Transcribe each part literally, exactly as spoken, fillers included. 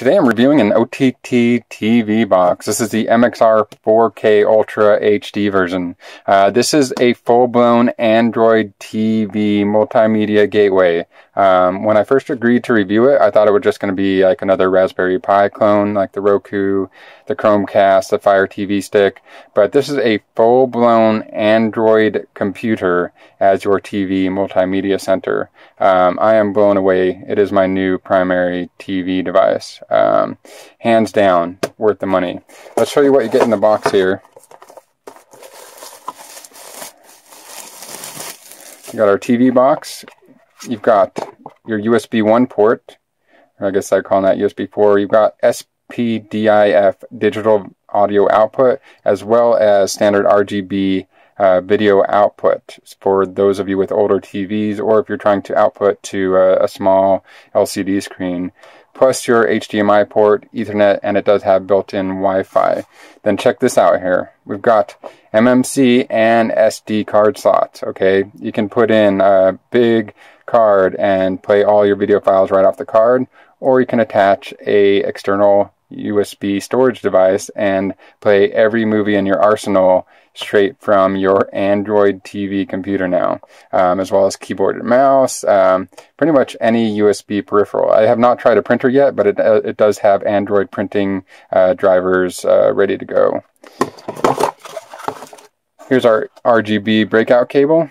Today I'm reviewing an O T T T V box. This is the M X R four K Ultra H D version. Uh, this is a full-blown Android T V multimedia gateway. Um, when I first agreed to review it, I thought it was just going to be like another Raspberry Pi clone, like the Roku, the Chromecast, the Fire T V Stick. But this is a full-blown Android computer as your T V multimedia center. Um, I am blown away. It is my new primary T V device. Um, hands down, worth the money. Let's show you what you get in the box here. You got our T V box. You've got your U S B one port, or I guess I call that U S B four. You've got S P D I F digital audio output, as well as standard R G B uh, video output for those of you with older T Vs, or if you're trying to output to a, a small L C D screen. Plus your H D M I port, Ethernet, and it does have built-in Wi-Fi. Then check this out here. We've got M M C and S D card slots, okay? You can put in a big card and play all your video files right off the card, or you can attach a external U S B storage device and play every movie in your arsenal straight from your Android T V computer now, um, as well as keyboard and mouse, um, pretty much any U S B peripheral. I have not tried a printer yet, but it, it does have Android printing uh, drivers uh, ready to go. Here's our R G B breakout cable.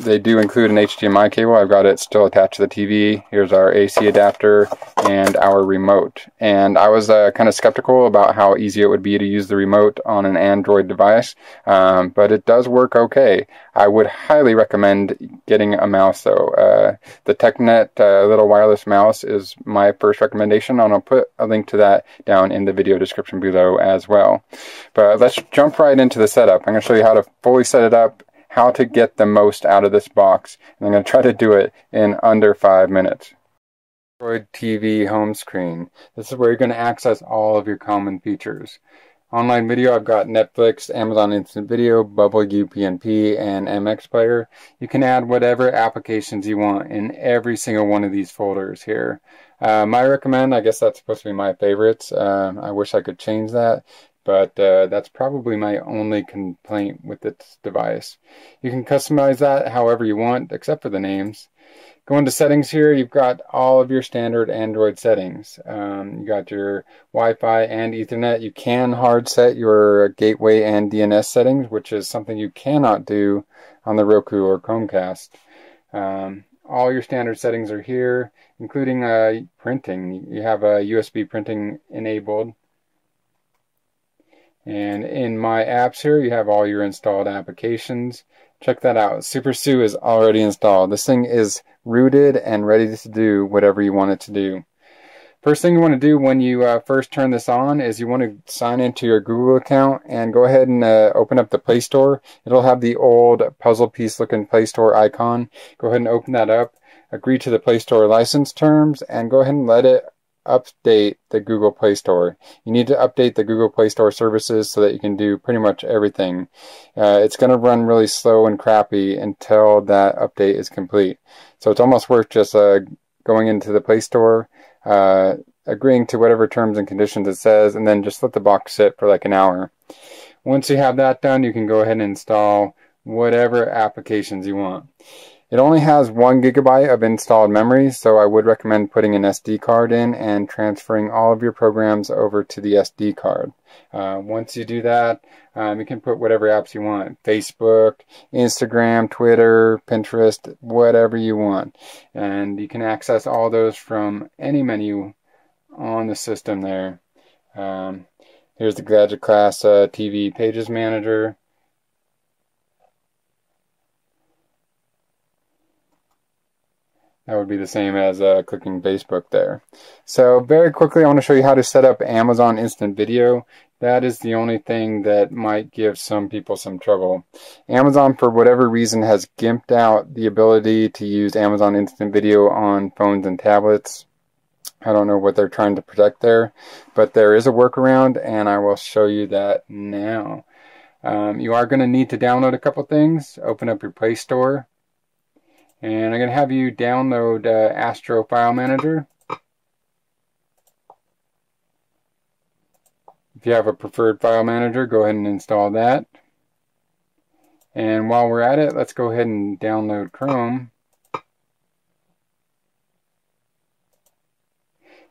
They do include an H D M I cable. I've got it still attached to the T V. Here's our A C adapter and our remote. And I was uh, kind of skeptical about how easy it would be to use the remote on an Android device, um, but it does work okay. I would highly recommend getting a mouse though. Uh, the TechNet uh, little wireless mouse is my first recommendation, and I'll put a link to that down in the video description below as well. But let's jump right into the setup. I'm going to show you how to fully set it up, how to get the most out of this box, and I'm going to try to do it in under five minutes. Android T V home screen. This is where you're going to access all of your common features. Online video, I've got Netflix, Amazon Instant Video, Bubble U P n P, and M X Player. You can add whatever applications you want in every single one of these folders here. Um, I recommend, I guess that's supposed to be my favorites. Um, I wish I could change that, but uh, that's probably my only complaint with this device. You can customize that however you want, except for the names. Go into settings here, you've got all of your standard Android settings. Um, you got your Wi-Fi and Ethernet. You can hard set your gateway and D N S settings, which is something you cannot do on the Roku or Chromecast. Um, All your standard settings are here, including uh, printing. You have a U S B printing enabled. And in my apps here, you have all your installed applications. Check that out. SuperSU is already installed. This thing is rooted and ready to do whatever you want it to do. First thing you want to do when you uh, first turn this on is you want to sign into your Google account and go ahead and uh, open up the Play Store. It'll have the old puzzle piece looking Play Store icon. Go ahead and open that up, agree to the Play Store license terms, and go ahead and let it update the Google Play Store. You need to update the Google Play Store services so that you can do pretty much everything. Uh, it's going to run really slow and crappy until that update is complete. So it's almost worth just uh, going into the Play Store, uh, agreeing to whatever terms and conditions it says, and then just let the box sit for like an hour. Once you have that done, you can go ahead and install whatever applications you want. It only has one gigabyte of installed memory, so I would recommend putting an S D card in and transferring all of your programs over to the S D card. Uh, once you do that, um, you can put whatever apps you want. Facebook, Instagram, Twitter, Pinterest, whatever you want. And you can access all those from any menu on the system there. Um, here's the Gadget Class uh, T V Pages Manager. That would be the same as uh, clicking Facebook there. So very quickly, I want to show you how to set up Amazon Instant Video. That is the only thing that might give some people some trouble. Amazon, for whatever reason, has gimped out the ability to use Amazon Instant Video on phones and tablets. I don't know what they're trying to protect there, but there is a workaround, and I will show you that now. Um, you are going to need to download a couple things. Open up your Play Store. And I'm going to have you download uh, Astro File Manager. If you have a preferred file manager, go ahead and install that. And while we're at it, let's go ahead and download Chrome.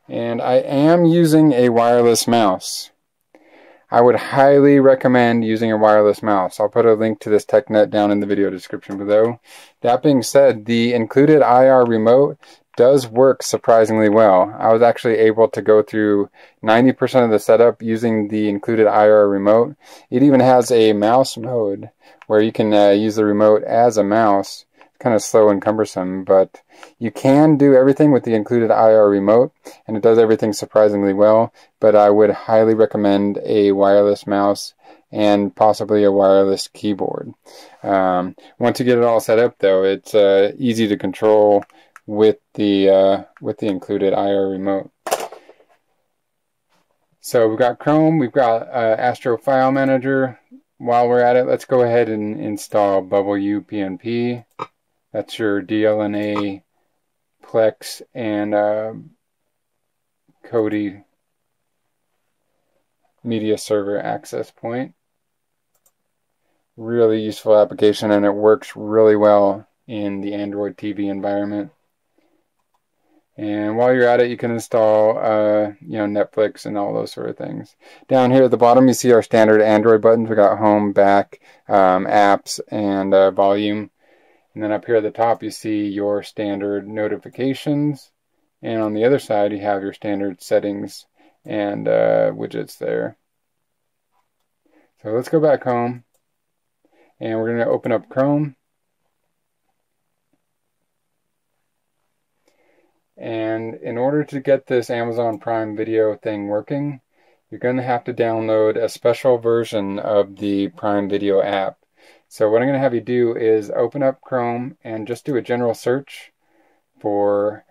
And I am using a wireless mouse. I would highly recommend using a wireless mouse. I'll put a link to this TechNet down in the video description below. That being said, the included I R remote does work surprisingly well. I was actually able to go through ninety percent of the setup using the included I R remote. It even has a mouse mode where you can uh, use the remote as a mouse. Kind of slow and cumbersome, but you can do everything with the included I R remote, and it does everything surprisingly well. But I would highly recommend a wireless mouse and possibly a wireless keyboard. Um, once you get it all set up, though, it's uh, easy to control with the uh, with the included I R remote. So we've got Chrome, we've got uh, Astro File Manager. While we're at it, let's go ahead and install Bubble U P n P. That's your D L N A, Plex, and uh, Kodi media server access point. Really useful application, and it works really well in the Android T V environment. And while you're at it, you can install uh, you know, Netflix and all those sort of things. Down here at the bottom, you see our standard Android buttons. We got home, back, um, apps, and uh, volume. And then up here at the top, you see your standard notifications. And on the other side, you have your standard settings and uh, widgets there. So let's go back home. And we're going to open up Chrome. And in order to get this Amazon Prime Video thing working, you're going to have to download a special version of the Prime Video app. So what I'm going to have you do is open up Chrome and just do a general search for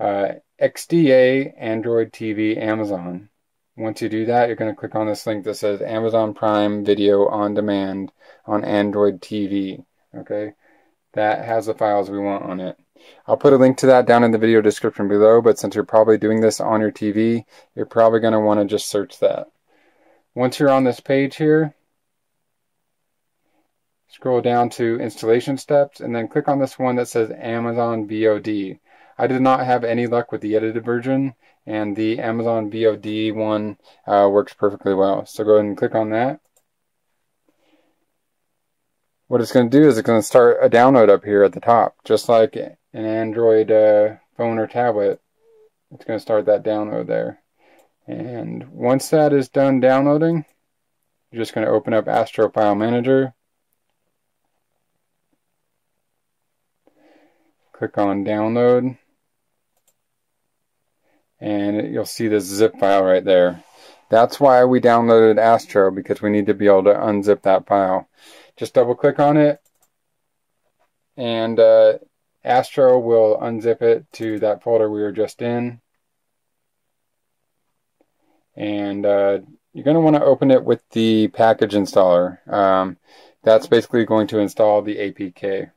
uh, X D A Android T V Amazon. Once you do that, you're going to click on this link that says Amazon Prime Video on Demand on Android T V. Okay, that has the files we want on it. I'll put a link to that down in the video description below, but since you're probably doing this on your T V, you're probably going to want to just search that. Once you're on this page here, scroll down to installation steps, and then click on this one that says Amazon V O D. I did not have any luck with the edited version, and the Amazon V O D one uh, works perfectly well. So go ahead and click on that. What it's going to do is it's going to start a download up here at the top, just like an Android uh, phone or tablet. It's going to start that download there. And once that is done downloading, you're just going to open up Astro File Manager. Click on download. And you'll see this zip file right there. That's why we downloaded Astro, because we need to be able to unzip that file. Just double click on it, and uh, Astro will unzip it to that folder we were just in. And uh, you're going to want to open it with the package installer. Um, that's basically going to install the A P K.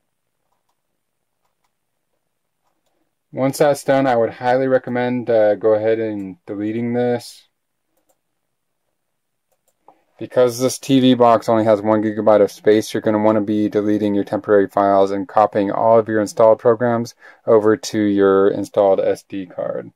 Once that's done, I would highly recommend uh, go ahead and deleting this. Because this T V box only has one gigabyte of space, you're going to want to be deleting your temporary files and copying all of your installed programs over to your installed S D card.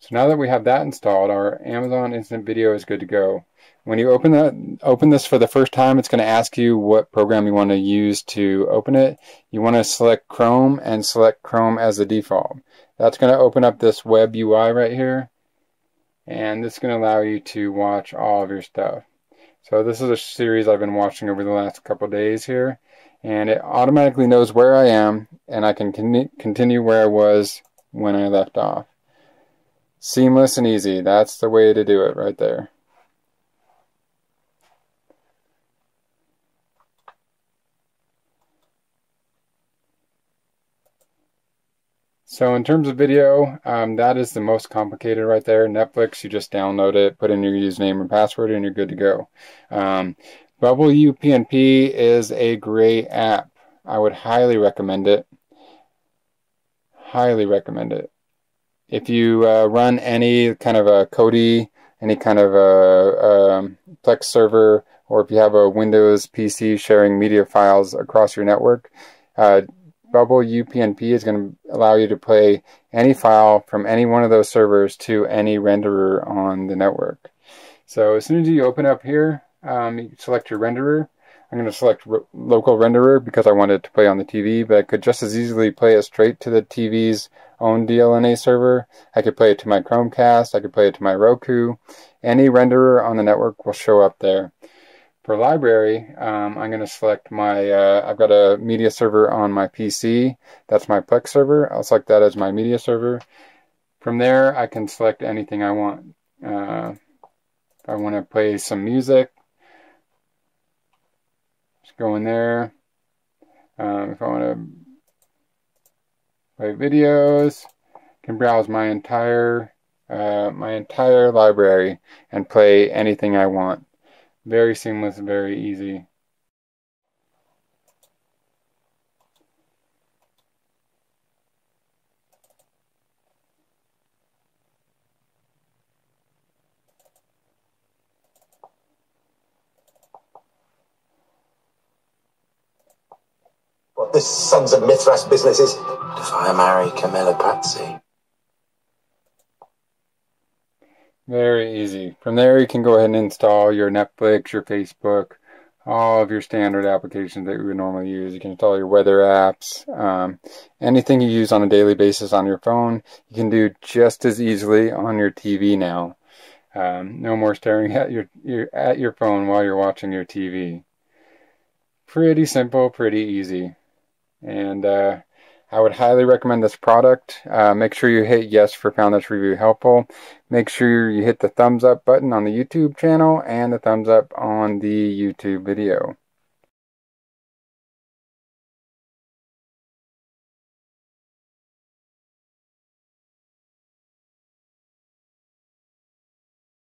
So now that we have that installed, our Amazon Instant Video is good to go. When you open that, open this for the first time, it's going to ask you what program you want to use to open it. You want to select Chrome and select Chrome as the default. That's going to open up this web U I right here. And this is going to allow you to watch all of your stuff. So this is a series I've been watching over the last couple days here. And it automatically knows where I am, and I can con continue where I was when I left off. Seamless and easy. That's the way to do it right there. So in terms of video, um, that is the most complicated right there. Netflix, you just download it, put in your username and password, and you're good to go. Um, Bubble U P n P is a great app. I would highly recommend it. Highly recommend it. If you uh, run any kind of a Kodi any kind of a, a Plex server, or if you have a Windows P C sharing media files across your network. Uh, Bubble U P n P is going to allow you to play any file from any one of those servers to any renderer on the network. So as soon as you open up here, um, you select your renderer. I'm going to select local renderer because I wanted to play on the T V, but I could just as easily play it straight to the T V's own D L N A server. I could play it to my Chromecast. I could play it to my Roku. Any renderer on the network will show up there. For library, um, I'm going to select my, uh, I've got a media server on my P C. That's my Plex server. I'll select that as my media server. From there, I can select anything I want. Uh, if I want to play some music, just go in there. Um, if I want to play videos, I can browse my entire, uh, my entire library and play anything I want. Very seamless, very easy. What this sons of Mithras business is. If I marry Camilla Patsy. Very easy. From there, you can go ahead and install your Netflix, your Facebook, all of your standard applications that you would normally use. You can install your weather apps. Um, anything you use on a daily basis on your phone, you can do just as easily on your T V now. Um, no more staring at your, your, at your phone while you're watching your T V. Pretty simple, pretty easy. And uh, I would highly recommend this product. Uh, make sure you hit yes for found this review helpful. Make sure you hit the thumbs up button on the YouTube channel and the thumbs up on the YouTube video.